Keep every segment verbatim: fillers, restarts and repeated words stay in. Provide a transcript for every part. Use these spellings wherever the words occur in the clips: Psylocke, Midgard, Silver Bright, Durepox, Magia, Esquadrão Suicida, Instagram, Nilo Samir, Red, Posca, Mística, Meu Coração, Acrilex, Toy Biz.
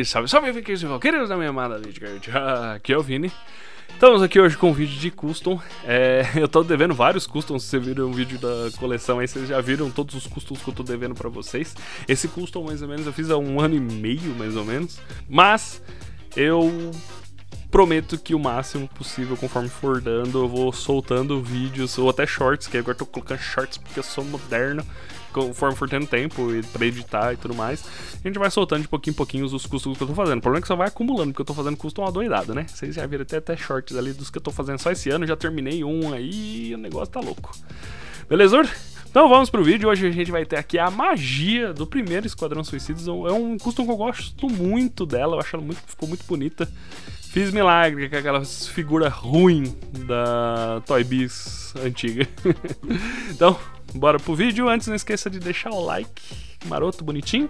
E salve, salve, vikings e valquírios da minha amada Midgard. Aqui é o Vini. Estamos aqui hoje com um vídeo de custom. É, eu tô devendo vários customs. Se vocês viram um vídeo da coleção aí, vocês já viram todos os customs que eu tô devendo pra vocês. Esse custom, mais ou menos, eu fiz há um ano e meio, mais ou menos. Mas eu prometo que o máximo possível, conforme for dando, eu vou soltando vídeos ou até shorts, que agora eu tô colocando shorts porque eu sou moderno. Conforme for tendo tempo e pra editar e tudo mais, a gente vai soltando de pouquinho em pouquinho os custos que eu tô fazendo. O problema é que só vai acumulando, porque eu tô fazendo custom adoidado, né? Vocês já viram até, até shorts ali dos que eu tô fazendo só esse ano. Já terminei um aí e o negócio tá louco. Beleza? Então vamos pro vídeo. Hoje a gente vai ter aqui a magia do primeiro Esquadrão Suicida. É um custom que eu gosto muito dela. Eu acho ela muito, ficou muito bonita. Fiz milagre com aquela figura ruim da Toy Biz antiga. Então, bora pro vídeo. Antes, não esqueça de deixar o like maroto, bonitinho,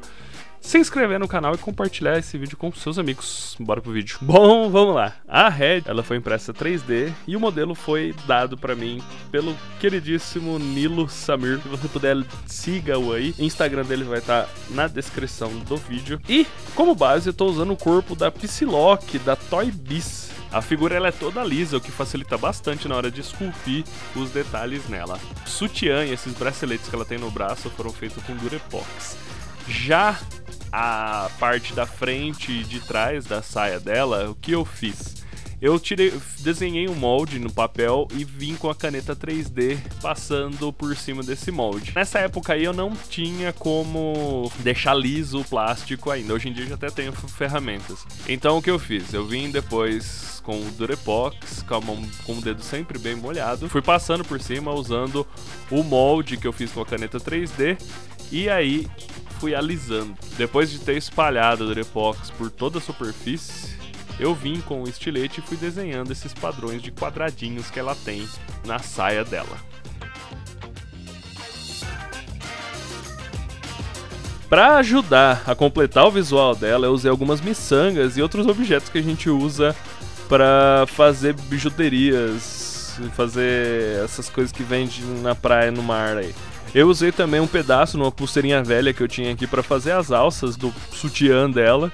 se inscrever no canal e compartilhar esse vídeo com seus amigos. Bora pro vídeo. Bom, vamos lá. A Red, ela foi impressa três D e o modelo foi dado pra mim pelo queridíssimo Nilo Samir. Se você puder, siga-o aí. O Instagram dele vai estar na descrição do vídeo. E, como base, eu tô usando o corpo da Psylocke, da Toy Biz. A figura ela é toda lisa, o que facilita bastante na hora de esculpir os detalhes nela. O sutiã e esses braceletes que ela tem no braço foram feitos com Durepox. Já a parte da frente e de trás da saia dela, o que eu fiz? Eu tirei, desenhei um molde no papel e vim com a caneta três D passando por cima desse molde. Nessa época aí eu não tinha como deixar liso o plástico ainda. Hoje em dia eu já até tenho ferramentas. Então o que eu fiz? Eu vim depois com o Durepox, com, mão, com o dedo sempre bem molhado. Fui passando por cima usando o molde que eu fiz com a caneta três D. E aí fui alisando. Depois de ter espalhado o Durepox por toda a superfície, eu vim com o estilete e fui desenhando esses padrões de quadradinhos que ela tem na saia dela. Para ajudar a completar o visual dela, eu usei algumas miçangas e outros objetos que a gente usa para fazer bijuterias, fazer essas coisas que vende na praia, no mar aí. Eu usei também um pedaço numa pulseirinha velha que eu tinha aqui para fazer as alças do sutiã dela.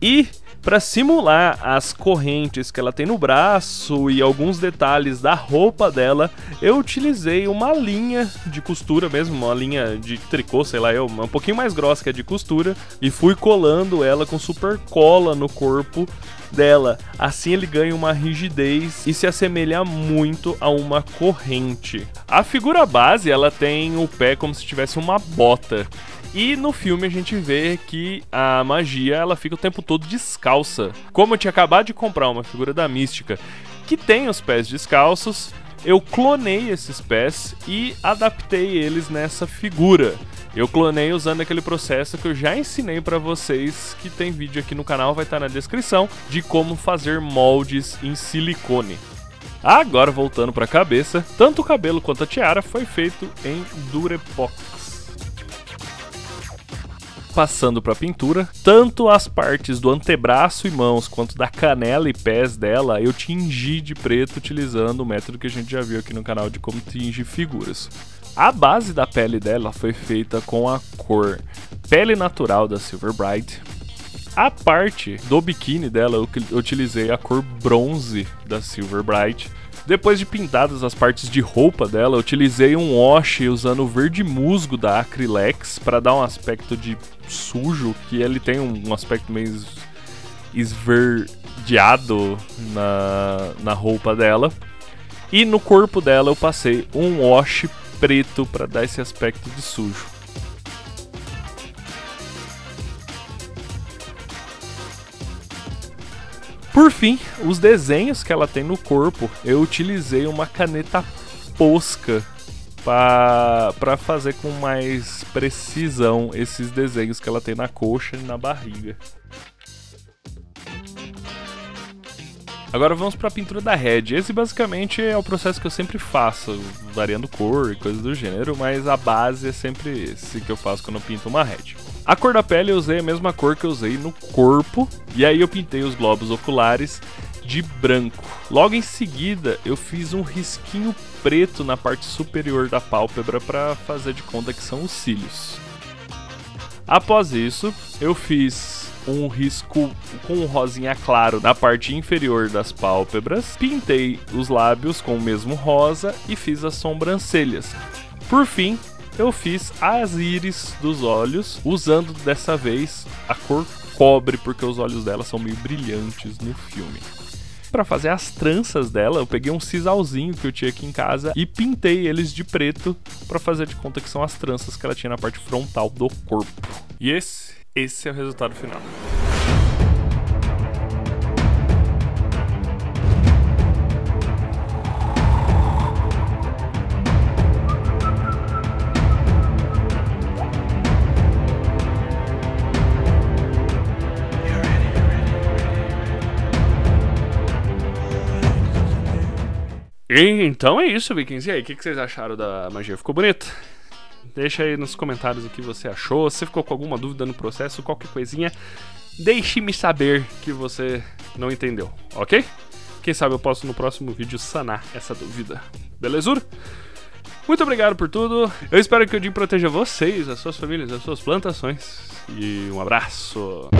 E para simular as correntes que ela tem no braço e alguns detalhes da roupa dela, eu utilizei uma linha de costura mesmo, uma linha de tricô, sei lá, eu, um pouquinho mais grossa que a de costura, e fui colando ela com super cola no corpo dela. Assim ele ganha uma rigidez e se assemelha muito a uma corrente. A figura base, ela tem o pé como se tivesse uma bota. E no filme a gente vê que a magia ela fica o tempo todo descalça. Como eu tinha acabado de comprar uma figura da Mística que tem os pés descalços, eu clonei esses pés e adaptei eles nessa figura. Eu clonei usando aquele processo que eu já ensinei pra vocês, que tem vídeo aqui no canal, vai estar na descrição, de como fazer moldes em silicone. Agora, voltando pra cabeça, tanto o cabelo quanto a tiara foi feito em Durepox. Passando para a pintura, tanto as partes do antebraço e mãos quanto da canela e pés dela eu tingi de preto utilizando o método que a gente já viu aqui no canal de como tingir figuras. A base da pele dela foi feita com a cor pele natural da Silver Bright. A parte do biquíni dela eu utilizei a cor bronze da Silver Bright. Depois de pintadas as partes de roupa dela, eu utilizei um wash usando o verde musgo da Acrilex para dar um aspecto de sujo, que ele tem um aspecto meio esverdeado na, na roupa dela. E no corpo dela eu passei um wash preto para dar esse aspecto de sujo. Por fim, os desenhos que ela tem no corpo, eu utilizei uma caneta Posca para fazer com mais precisão esses desenhos que ela tem na coxa e na barriga. Agora vamos para a pintura da Red. Esse basicamente é o processo que eu sempre faço, variando cor e coisas do gênero, mas a base é sempre esse que eu faço quando eu pinto uma Red. A cor da pele eu usei a mesma cor que eu usei no corpo, e aí eu pintei os globos oculares de branco. Logo em seguida eu fiz um risquinho preto na parte superior da pálpebra para fazer de conta que são os cílios. Após isso eu fiz um risco com um rosinha claro na parte inferior das pálpebras, pintei os lábios com o mesmo rosa e fiz as sobrancelhas. Por fim, eu fiz as íris dos olhos, usando dessa vez a cor cobre, porque os olhos dela são meio brilhantes no filme. Para fazer as tranças dela, eu peguei um sisalzinho que eu tinha aqui em casa e pintei eles de preto para fazer de conta que são as tranças que ela tinha na parte frontal do corpo. E esse, esse é o resultado final. Então é isso, Vikings. E aí, o que, que vocês acharam da magia? Ficou bonita? Deixa aí nos comentários o que você achou. Se ficou com alguma dúvida no processo, qualquer coisinha, deixe-me saber que você não entendeu, ok? Quem sabe eu posso no próximo vídeo sanar essa dúvida. Belezura? Muito obrigado por tudo. Eu espero que o dia proteja vocês, as suas famílias, as suas plantações. E um abraço.